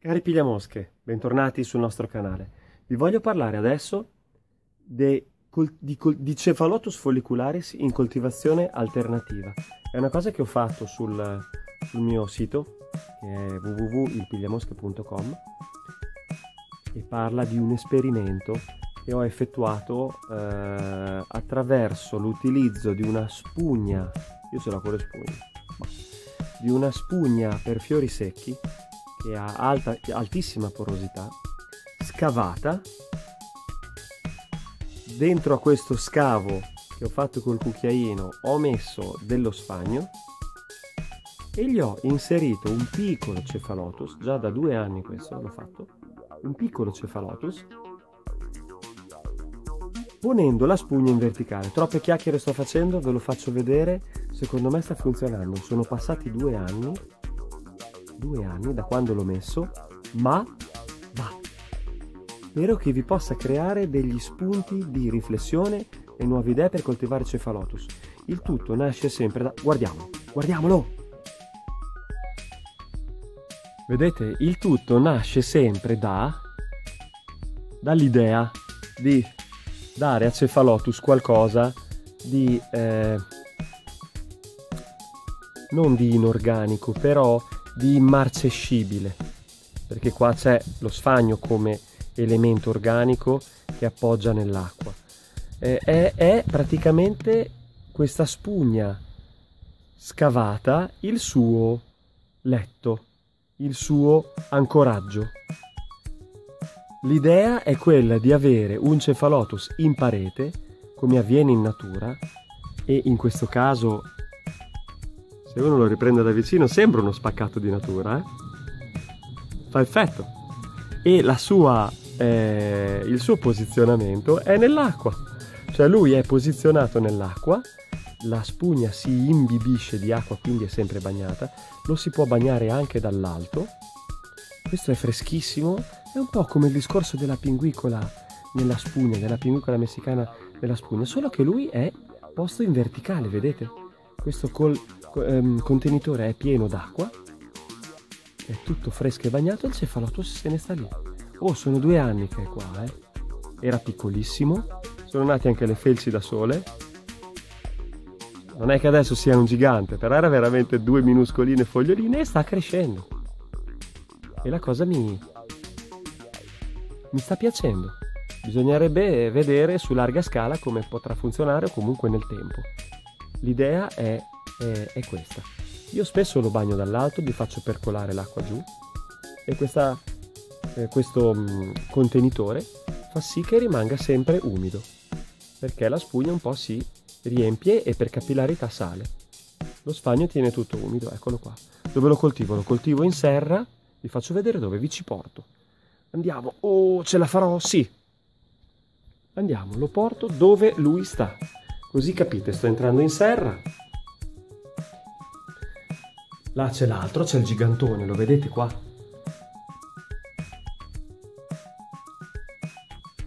Cari pigliamosche, bentornati sul nostro canale. Vi voglio parlare adesso di Cephalotus follicularis in coltivazione alternativa. È una cosa che ho fatto sul mio sito, che è www.ilpigliamosche.com, e parla di un esperimento che ho effettuato attraverso l'utilizzo di una spugna, io ce l'ho con le spugne, di una spugna per fiori secchi che ha altissima porosità, scavata. Dentro a questo scavo che ho fatto col cucchiaino ho messo dello sfagno e gli ho inserito un piccolo Cephalotus, già da 2 anni questo l'ho fatto, un piccolo Cephalotus, ponendo la spugna in verticale. Troppe chiacchiere sto facendo, ve lo faccio vedere, secondo me sta funzionando. Sono passati 2 anni da quando l'ho messo, ma spero che vi possa creare degli spunti di riflessione e nuove idee per coltivare Cephalotus. Il tutto nasce sempre da... Guardiamolo! Vedete, il tutto nasce sempre dall'idea di dare a Cephalotus qualcosa di... non di inorganico, però di immarcescibile, perché qua c'è lo sfagno come elemento organico che appoggia nell'acqua. È praticamente questa spugna scavata il suo letto, il suo ancoraggio. L'idea è quella di avere un Cephalotus in parete, come avviene in natura, e in questo caso, se uno lo riprende da vicino, sembra uno spaccato di natura, fa effetto. E la sua... il suo posizionamento è nell'acqua, cioè lui è posizionato nell'acqua, la spugna si imbibisce di acqua, quindi è sempre bagnata, lo si può bagnare anche dall'alto. Questo è freschissimo, è un po' come il discorso della pinguicola nella spugna, della pinguicola messicana nella spugna, solo che lui è posto in verticale, vedete? Questo contenitore è pieno d'acqua, è tutto fresco e bagnato, il Cephalotus se ne sta lì. Oh, sono 2 anni che è qua, eh. Era piccolissimo. Sono nate anche le felci da sole. Non è che adesso sia un gigante, però era veramente 2 minuscoline foglioline e sta crescendo. E la cosa mi sta piacendo. Bisognerebbe vedere su larga scala come potrà funzionare, o comunque nel tempo. L'idea è questa. Io spesso lo bagno dall'alto, vi faccio percolare l'acqua giù, e questo contenitore fa sì che rimanga sempre umido, perché la spugna un po' si riempie e per capillarità sale. Lo sfagno tiene tutto umido, eccolo qua. Dove lo coltivo? Lo coltivo in serra, vi faccio vedere dove, vi ci porto. Andiamo, oh, ce la farò, sì! Andiamo, lo porto dove lui sta. Così capite, sto entrando in serra. Là c'è l'altro, c'è il gigantone, lo vedete qua?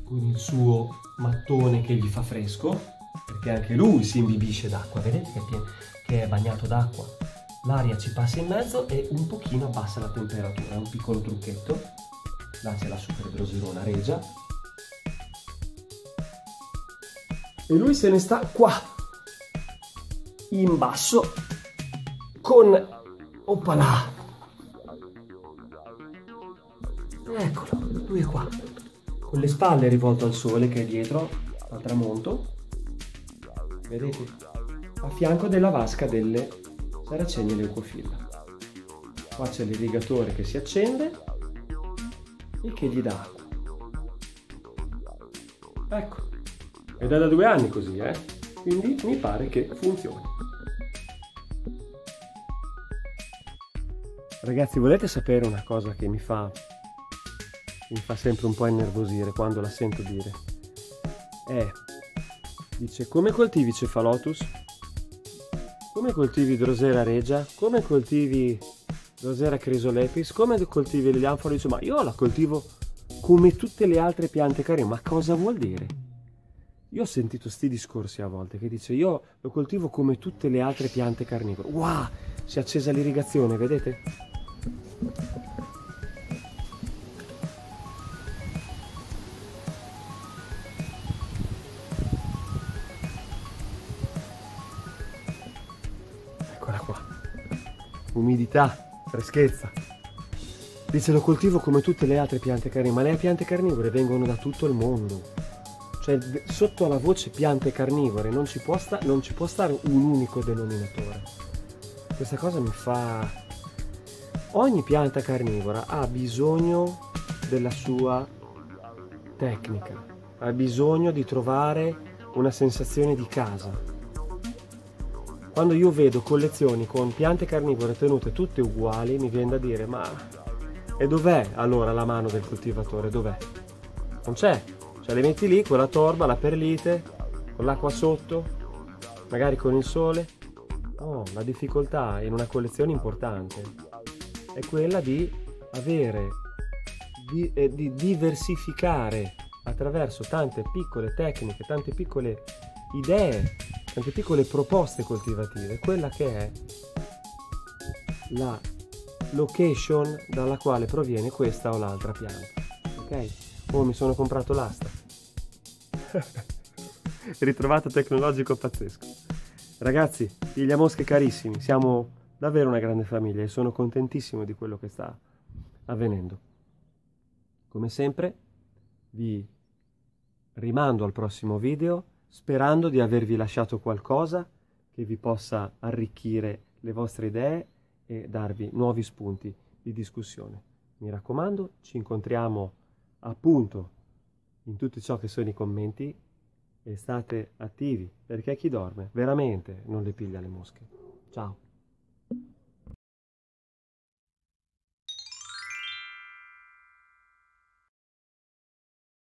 Con il suo mattone che gli fa fresco, perché anche lui si imbibisce d'acqua, vedete che è bagnato d'acqua, l'aria ci passa in mezzo e un pochino abbassa la temperatura, è un piccolo trucchetto. Là c'è la super drosera regia e lui se ne sta qua in basso con... oppala, eccolo, lui è qua con le spalle rivolte al sole che è dietro al tramonto, vedete, a fianco della vasca delle saraceni leucofilla. Qua c'è l'irrigatore che si accende e che gli dà acqua. Ecco, ed è da 2 anni così, quindi mi pare che funzioni. Ragazzi, volete sapere una cosa che mi fa sempre un po' innervosire quando la sento dire? Dice: come coltivi Cephalotus? Come coltivi drosera regia? Come coltivi drosera crisolepis? Come coltivi gli anfori? Dice: ma io la coltivo come tutte le altre piante carine. Ma cosa vuol dire? Io ho sentito sti discorsi a volte che dice: io lo coltivo come tutte le altre piante carnivore. Wow! Si è accesa l'irrigazione, vedete? umidità, freschezza. Dice, lo coltivo come tutte le altre piante carnivore, ma le piante carnivore vengono da tutto il mondo. Cioè, sotto alla voce piante carnivore non ci può stare un unico denominatore. Questa cosa mi fa... Ogni pianta carnivora ha bisogno della sua tecnica, ha bisogno di trovare una sensazione di casa. Quando io vedo collezioni con piante carnivore tenute tutte uguali, mi viene da dire, ma e dov'è allora la mano del coltivatore? Dov'è? Non c'è. Cioè, le metti lì con la torba, la perlite, con l'acqua sotto, magari con il sole. Oh, la difficoltà in una collezione importante è quella di avere, di diversificare attraverso tante piccole tecniche, tante piccole idee, tante piccole proposte coltivative, quella che è la location dalla quale proviene questa o l'altra pianta. Ok? Oh, mi sono comprato l'asta. Ritrovato tecnologico pazzesco. Ragazzi, gli mosche carissimi, siamo davvero una grande famiglia e sono contentissimo di quello che sta avvenendo. Come sempre, vi rimando al prossimo video, sperando di avervi lasciato qualcosa che vi possa arricchire le vostre idee e darvi nuovi spunti di discussione. Mi raccomando, ci incontriamo appunto in tutto ciò che sono i commenti e state attivi, perché chi dorme veramente non le piglia le mosche. Ciao!